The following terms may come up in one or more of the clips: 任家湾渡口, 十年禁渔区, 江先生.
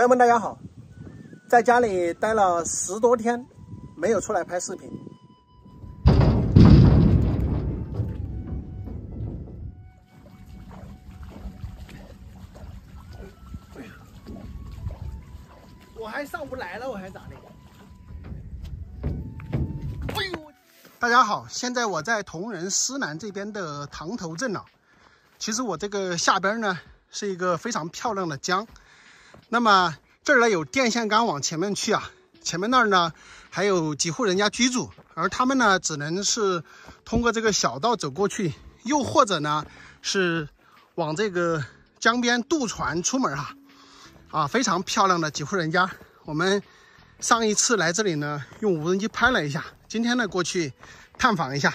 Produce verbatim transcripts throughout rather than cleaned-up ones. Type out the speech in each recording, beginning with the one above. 朋友们，大家好！在家里待了十多天，没有出来拍视频。我还上不来了，我还咋的？哎呦！大家好，现在我在铜仁思南这边的塘头镇了。其实我这个下边呢，是一个非常漂亮的江。 那么这儿呢有电线杆往前面去啊，前面那儿呢还有几户人家居住，而他们呢只能是通过这个小道走过去，又或者呢是往这个江边渡船出门哈、啊，啊非常漂亮的几户人家。我们上一次来这里呢用无人机拍了一下，今天呢过去探访一下。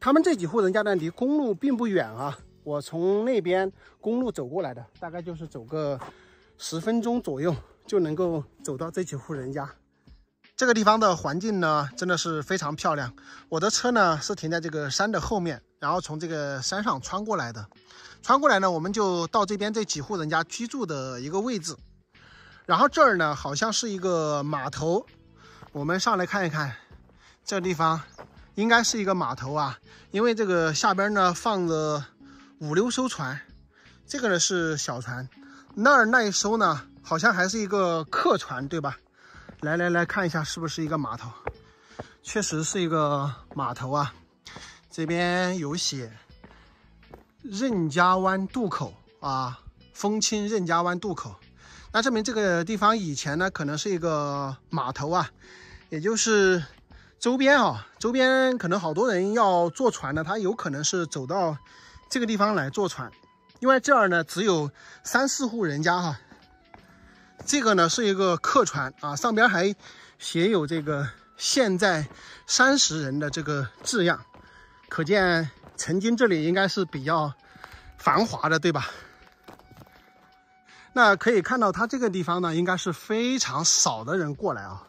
他们这几户人家呢离公路并不远啊。 我从那边公路走过来的，大概就是走个十分钟左右就能够走到这几户人家。这个地方的环境呢，真的是非常漂亮。我的车呢是停在这个山的后面，然后从这个山上穿过来的。穿过来呢，我们就到这边这几户人家居住的一个位置。然后这儿呢，好像是一个码头，我们上来看一看这地方，应该是一个码头啊，因为这个下边呢放着 五六艘船，这个呢是小船，那儿那一艘呢好像还是一个客船，对吧？来来来看一下是不是一个码头，确实是一个码头啊。这边有写任家湾渡口啊，风清任家湾渡口，那证明这个地方以前呢可能是一个码头啊，也就是 周边啊，周边可能好多人要坐船呢，他有可能是走到这个地方来坐船。因为这儿呢只有三四户人家哈、啊。这个呢是一个客船啊，上边还写有这个现在三十人的这个字样，可见曾经这里应该是比较繁华的，对吧？那可以看到，它这个地方呢应该是非常少的人过来啊，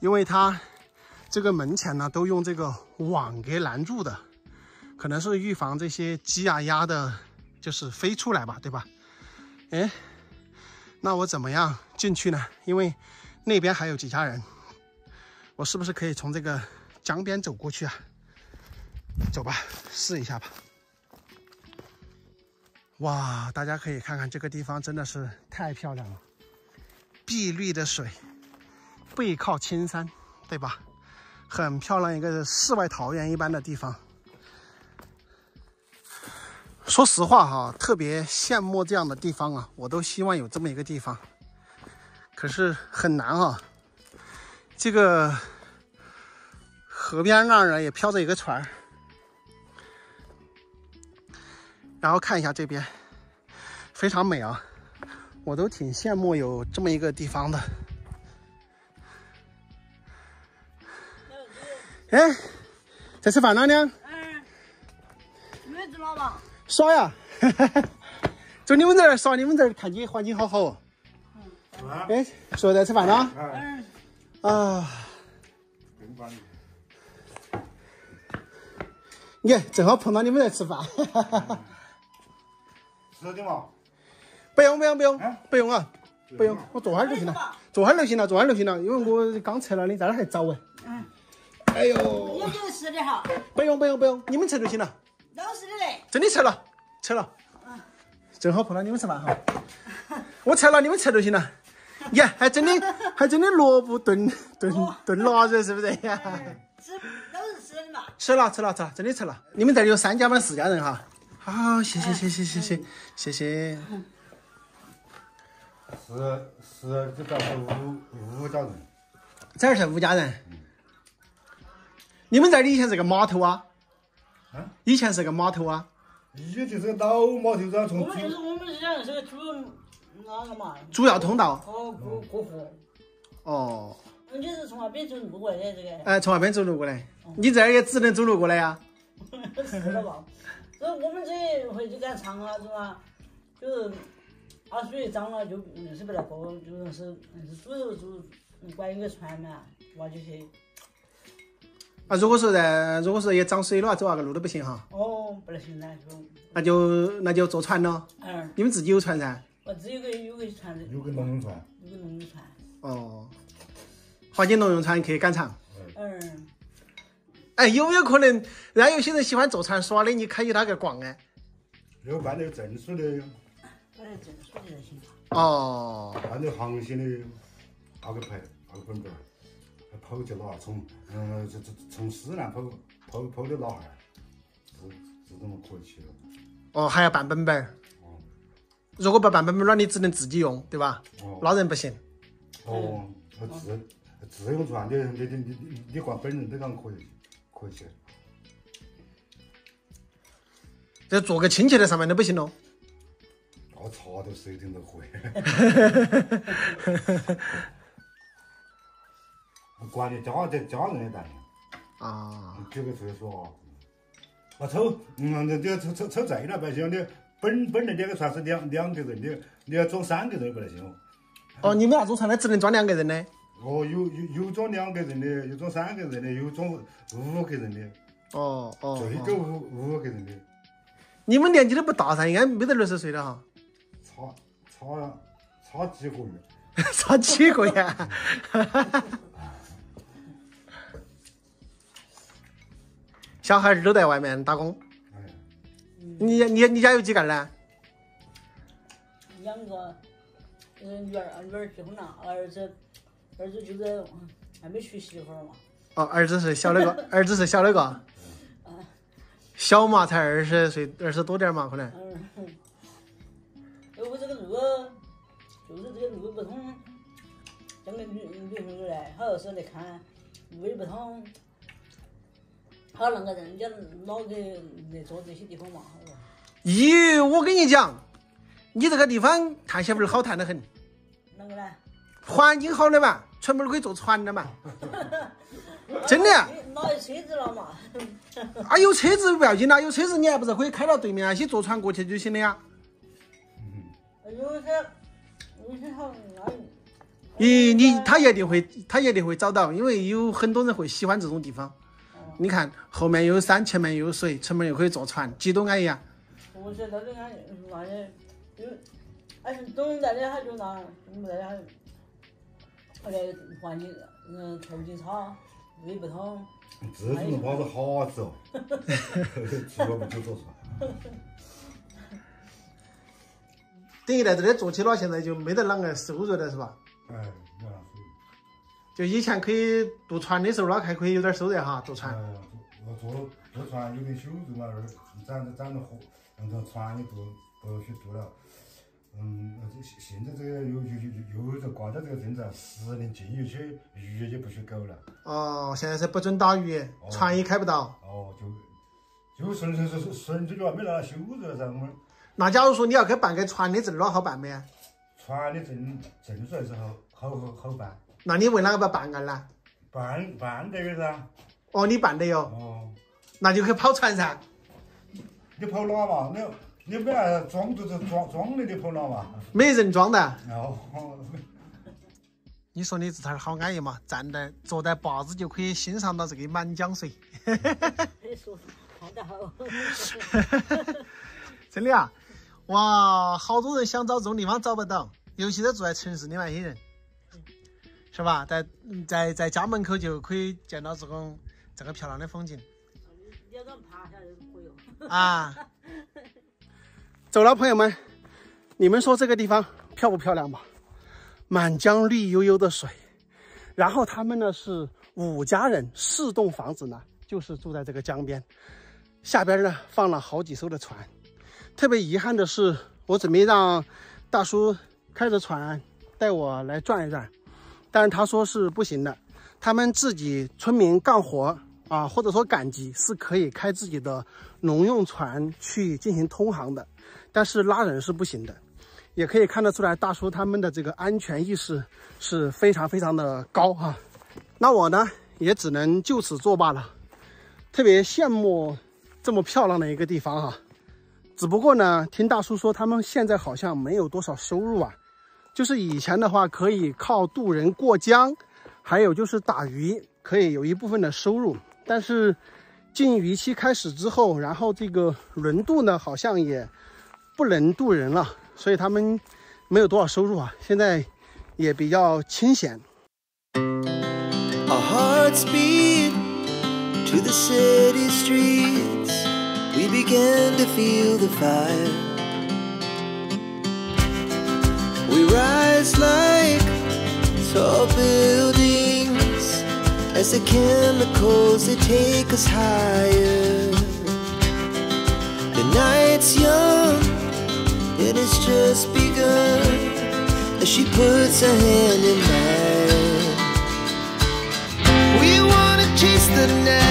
因为它 这个门前呢，都用这个网给拦住的，可能是预防这些鸡啊鸭的，就是飞出来吧，对吧？哎，那我怎么样进去呢？因为那边还有几家人，我是不是可以从这个江边走过去啊？走吧，试一下吧。哇，大家可以看看这个地方真的是太漂亮了，碧绿的水，背靠青山，对吧？ 很漂亮，一个世外桃源一般的地方。说实话哈、啊，特别羡慕这样的地方啊，我都希望有这么一个地方，可是很难啊。这个河边那儿也飘着一个船，然后看一下这边，非常美啊，我都挺羡慕有这么一个地方的。 哎，在吃饭了呢？嗯，你们知道吧？耍呀，走你们这儿耍，你们这儿看见环境好好哦。嗯。哎，说在吃饭呢？嗯。啊。你看，正好碰到你们在吃饭。哈哈哈。吃点嘛？不用不用不用，不用啊，不用，我坐会儿就行了，坐会儿就行了，坐会儿就行了，因为我刚吃了，你在那还早哎。嗯。 哎呦，我就是的哈，不用不用不用，你们吃就行了。老实的嘞，真的吃了，吃了，嗯，正好碰到你们吃饭哈。我吃了，你们吃就行了。耶，还真的还真的萝卜炖炖炖腊肉是不是呀？吃都是吃的嘛。吃了吃了吃了，真的吃了。你们这里有三家吗？四家人哈。好，谢谢谢谢谢谢谢谢。是是，这边是五五家人。这儿是五家人。 你们这里以前是个码头啊？啊，以前是个码头啊？以前就是个老码头，然后从我们就是我们以前是个主那个嘛，主要通道。哦，过过河。哦。你是从那边走路过来的这个？哎，从那边走路过来，你这儿也只能走路过来呀。是的吧？所以我们这回就赶长了，是吧？就是二水涨了，就舍不得过，就是主要就管一个船嘛，挖进去。 啊，如果说在，如果说也涨水了，走那个路都不行哈。哦，不行，那就那就那就坐船了。嗯。你们自己有船噻？我自己有个有个会穿的。有个农用穿。有个农用穿。哦，环境农用穿可以赶场。嗯。哎，有没有可能，人家有些人喜欢做长耍的，你可以那个逛哎？有办点证书的有。办点证书的行。哦。办点航线的，拿个牌，拿个本本，还跑去哪儿？从嗯，从从西南跑跑跑到哪儿？这这种可以去了。哦，还要办本本。 如果不办本本了，你只能自己用，对吧？哦，老人不行。哦，自自用传的，你你你你光本人都讲可以，可以。这做个亲戚在上面都不行喽。那茶都水顶都会。管你家的家人的干的。啊。这个谁说啊？我抽，嗯，这这抽抽抽贼了，百姓的。 本本来这个船是两两个人的，你要装三个人不得行。哦，你们那种船呢，只能装两个人呢？哦，有有有装两个人的，有装三个人的，有装五个人的。哦哦。最多五五个人的。你们年纪都不大噻，应该没得六十岁了哈。差差差几个月。差几个月。小孩儿都在外面打工。 你你你家有几个人呢？两个，嗯，女儿女儿结婚了，儿子儿子就在还没娶媳妇嘛。哦，儿子是小那个，儿子是小那个，小嘛才二十岁，二十多点嘛可能。嗯。我这个路就是这个路不通，讲个女女朋友来，她要是来看路不通。 他那个人家老给来做这些地方嘛。咦，我跟你讲，你这个地方探媳妇好探得很。啷个呢？环境好的嘛，全部都可以坐船的嘛。真的。哪有车子了嘛？啊，有车子不要紧啦，有车子你还不是可以开到对面那些坐船过去就行了呀。嗯。有些，有些好安逸。咦，你他一定会，他一定会找到，因为有很多人会喜欢这种地方。 你看，后面有山，前面有水，出门又可以坐船，几多安逸啊！我觉得那安逸，那些有，哎，东在那哈就那，没在那哈，后来环境，嗯，条件差，路也不通。这种地方是好走，出了不就坐船？等于在这里做起了，现在就没得啷个收入了，是吧？哎，没啥收入。 就以前可以渡船的时候，那还可以有点收入哈，渡船。呃，我坐坐船有点收入嘛，二咱咱这河，那个船也不不去渡了。嗯，现在这个又又又又挂到这个政策，十年禁渔区，鱼也不许搞了。哦，现在是不准打鱼，哦、船也开不到。哦，就就纯粹是纯粹就没拿收入噻，我们。那假如说你要去办个船的证，哪好办没？船的证证书还是好好好办。 那你为哪个不办案呢？办办这个噻。哦，你办的哟。哦。那就去跑船噻。你跑哪嘛？你你不要装就是装装的，你跑哪嘛？没人装的。哦。你说你这头好安逸嘛？站在坐在坝子就可以欣赏到这个满江水。哈哈哈哈。你说看得好。真的啊！哇，好多人想找这种地方找不到，尤其是住在城市的那些人。 是吧？在在在家门口就可以见到这种这个漂亮的风景。你要这么爬下来就可以了。啊！走了，朋友们，你们说这个地方漂不漂亮吧？满江绿油油的水，然后他们呢是五家人，四栋房子呢就是住在这个江边，下边呢放了好几艘的船。特别遗憾的是，我准备让大叔开着船带我来转一转。 但是他说是不行的，他们自己村民干活啊，或者说赶集是可以开自己的农用船去进行通航的，但是拉人是不行的。也可以看得出来，大叔他们的这个安全意识是非常非常的高哈、啊。那我呢，也只能就此作罢了。特别羡慕这么漂亮的一个地方哈、啊，只不过呢，听大叔说他们现在好像没有多少收入啊。 就是以前的话，可以靠渡人过江，还有就是打鱼，可以有一部分的收入。但是禁渔期开始之后，然后这个轮渡呢，好像也不能渡人了，所以他们没有多少收入啊，现在也比较清闲。 To the city streets, we began to feel the fire. We rise like tall buildings as the chemicals they take us higher. The night's young, and it's just begun as she puts her hand in mine. We wanna chase the night.